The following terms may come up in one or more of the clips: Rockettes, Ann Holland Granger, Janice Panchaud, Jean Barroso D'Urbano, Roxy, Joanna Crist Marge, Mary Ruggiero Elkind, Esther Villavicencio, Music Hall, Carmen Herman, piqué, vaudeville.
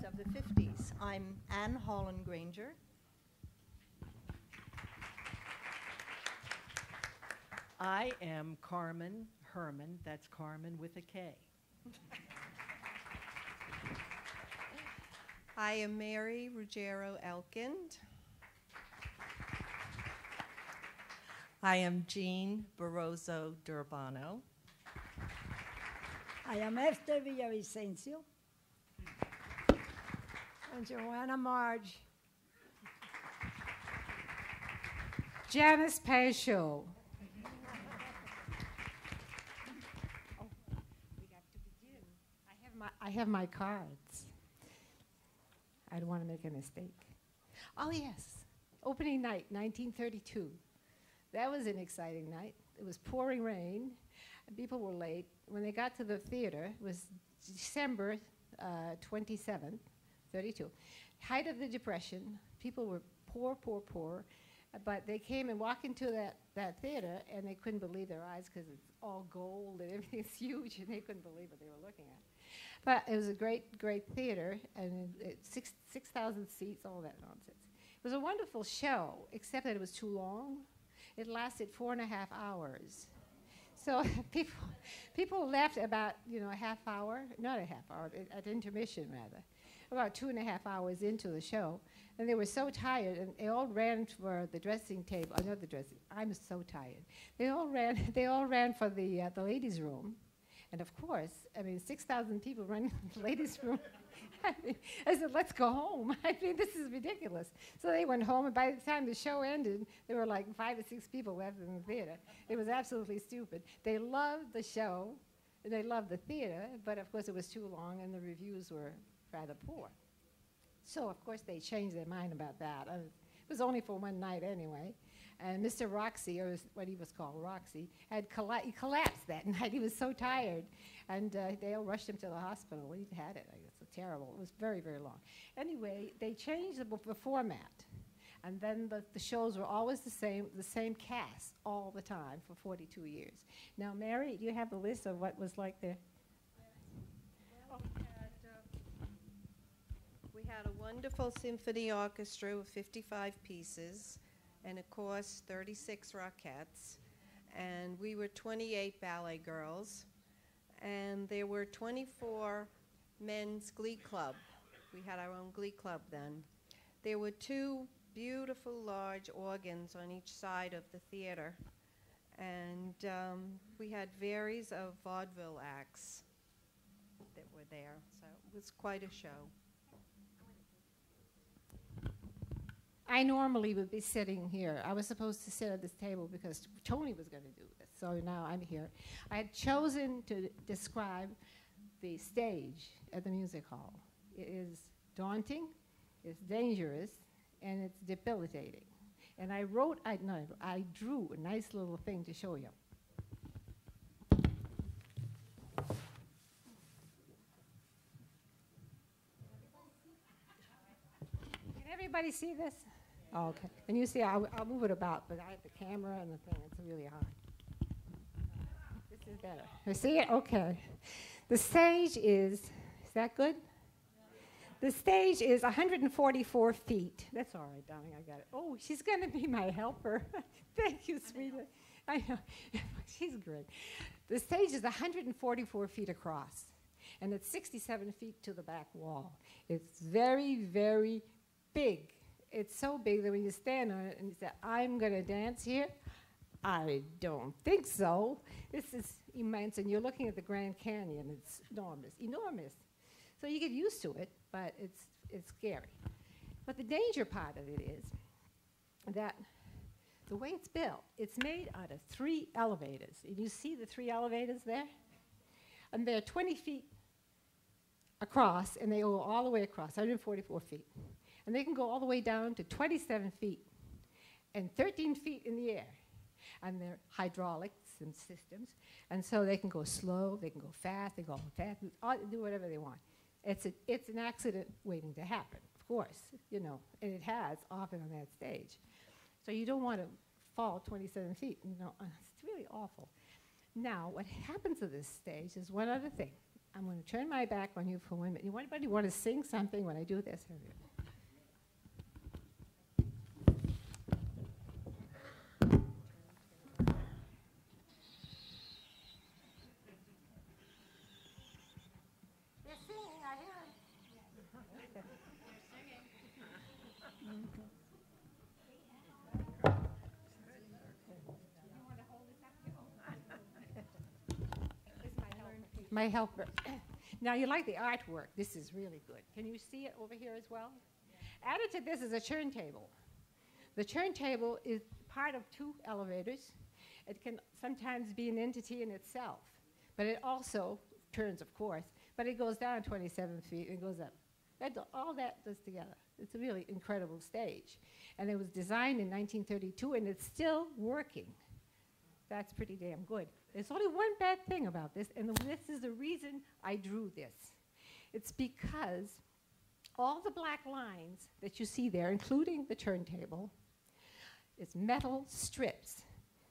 Sisters of the 50s. I'm Ann Holland Granger. I am Carmen Herman, that's Carmen with a K. I am Mary Ruggiero Elkind. I am Jean Barroso D'Urbano. I am Esther Villavicencio. And Joanna Marge. Janice Panchaud. Oh, we have to begin. I have my cards. I don't want to make a mistake. Oh, yes. Opening night, 1932. That was an exciting night. It was pouring rain, and people were late. When they got to the theater, it was December 27th, 32. Height of the Depression. People were poor, poor, poor. But they came and walked into that theater, and they couldn't believe their eyes because it's all gold and everything's huge, and they couldn't believe what they were looking at. But it was a great, great theater, and 6,000 seats, all that nonsense. It was a wonderful show, except that it was too long. It lasted 4.5 hours. So people left about, you know, a half hour, not a half hour, at intermission rather, about 2.5 hours into the show. And they were so tired, and they all ran for the dressing table, another dressing, I'm so tired. They all ran for the ladies' room. And of course, I mean, 6,000 people running to the ladies' room. I said, let's go home. I mean, this is ridiculous. So they went home, and by the time the show ended, there were like 5 or 6 people left in the theater. It was absolutely stupid. They loved the show, and they loved the theater, but of course it was too long, and the reviews were rather poor. So of course they changed their mind about that. It was only for one night anyway. And Mr. Roxy, or what he was called Roxy, he collapsed that night. He was so tired. And they all rushed him to the hospital. He'd had it. I guess it was terrible. It was very, very long. Anyway, they changed the format. And then the shows were always the same cast all the time for 42 years. Now, Mary, do you have the list of what was like there? Well, we had a wonderful symphony orchestra with 55 pieces. And of course, 36 Rockettes. And we were 28 ballet girls. And there were 24 men's glee club. We had our own glee club then. There were 2 beautiful large organs on each side of the theater. And we had varies of vaudeville acts that were there. So it was quite a show. I normally would be sitting here. I was supposed to sit at this table because Tony was going to do this, so now I'm here. I had chosen to describe the stage at the Music Hall. It is daunting, it's dangerous, and it's debilitating. And I drew a nice little thing to show you. Can everybody see this? Oh, okay. And you see, I'll move it about, but I have the camera and the thing. It's really hard. This is better. You see it? Okay. The stage is that good? The stage is 144 feet. That's all right, darling. I got it. Oh, she's going to be my helper. Thank you, sweetheart. I know. She's great. The stage is 144 feet across, and it's 67 feet to the back wall. It's very, very big. It's so big that when you stand on it and you say, I'm going to dance here, I don't think so. This is immense, and you're looking at the Grand Canyon. It's enormous, enormous. So you get used to it, but it's scary. But the danger part of it is that the way it's built, it's made out of 3 elevators. And you see the 3 elevators there? And they're 20 feet across, and they go all the way across, 144 feet. And they can go all the way down to 27 feet and 13 feet in the air. And they're hydraulics and systems. And so they can go slow, they can go fast, they go fast, do whatever they want. It's an accident waiting to happen, of course, you know, and it has often on that stage. So you don't want to fall 27 feet, you know, it's really awful. Now, what happens to this stage is one other thing. I'm going to turn my back on you for 1 minute. Anybody want to sing something when I do this? My helper. Now, you like the artwork. This is really good. Can you see it over here as well? Yeah. Added to this is a turntable. The turntable is part of 2 elevators. It can sometimes be an entity in itself, but it also turns, of course, but it goes down 27 feet and goes up. All that goes together. It's a really incredible stage. And it was designed in 1932, and it's still working. That's pretty damn good. There's only one bad thing about this, and this is the reason I drew this. It's because all the black lines that you see there, including the turntable, is metal strips.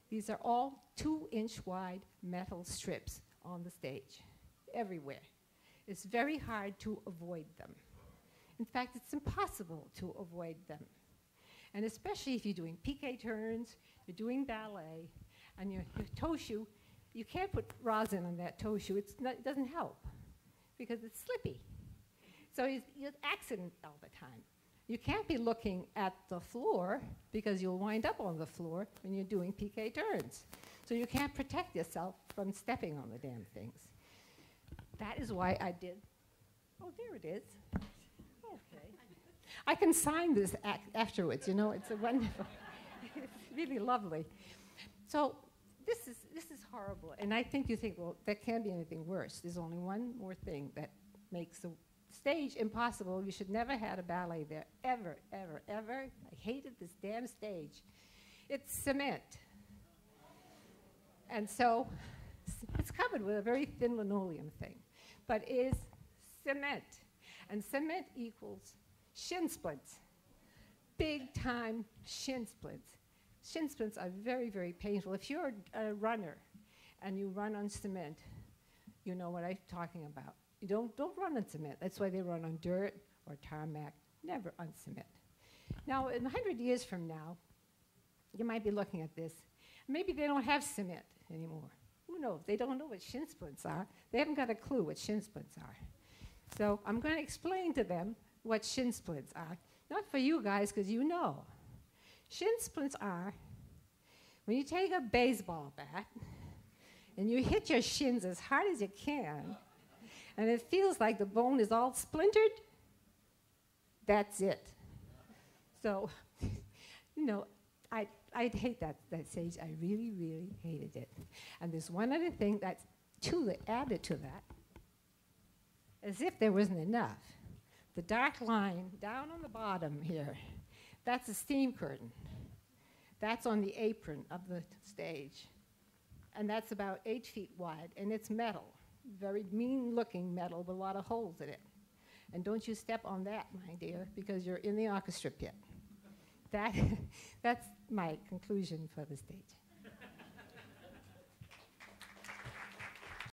These are all 2-inch wide metal strips on the stage, everywhere. It's very hard to avoid them. In fact, it's impossible to avoid them. And especially if you're doing piqué turns, you're doing ballet, and your toe shoe, you can't put rosin on that toe shoe. It doesn't help because it's slippy. So you're accident all the time. You can't be looking at the floor because you'll wind up on the floor when you're doing piqué turns. So you can't protect yourself from stepping on the damn things. That is why I did. Oh, there it is. Okay. I can sign this afterwards. You know, it's a wonderful. It's really lovely. So. This is horrible, and I think you think, well, there can't be anything worse. There's only one more thing that makes the stage impossible. You should never had a ballet there, ever, ever, ever. I hated this damn stage. It's cement. And so it's covered with a very thin linoleum thing, but it is cement. And cement equals shin splints, big-time shin splints. Shin splints are very, very painful. If you're a runner and you run on cement, you know what I'm talking about. You don't run on cement. That's why they run on dirt or tarmac, never on cement. Now, in 100 years from now, you might be looking at this. Maybe they don't have cement anymore. Who knows? They don't know what shin splints are. They haven't got a clue what shin splints are. So I'm going to explain to them what shin splints are. Not for you guys, because you know. Shin splints are when you take a baseball bat and you hit your shins as hard as you can, and it feels like the bone is all splintered, that's it. So, you know, I'd hate that stage. I really, really hated it. And there's one other thing that's added to that, as if there wasn't enough. The dark line down on the bottom here, that's a steam curtain. That's on the apron of the stage. And that's about 8 feet wide, and it's metal. Very mean-looking metal with a lot of holes in it. And don't you step on that, my dear, because you're in the orchestra pit. That's my conclusion for the stage.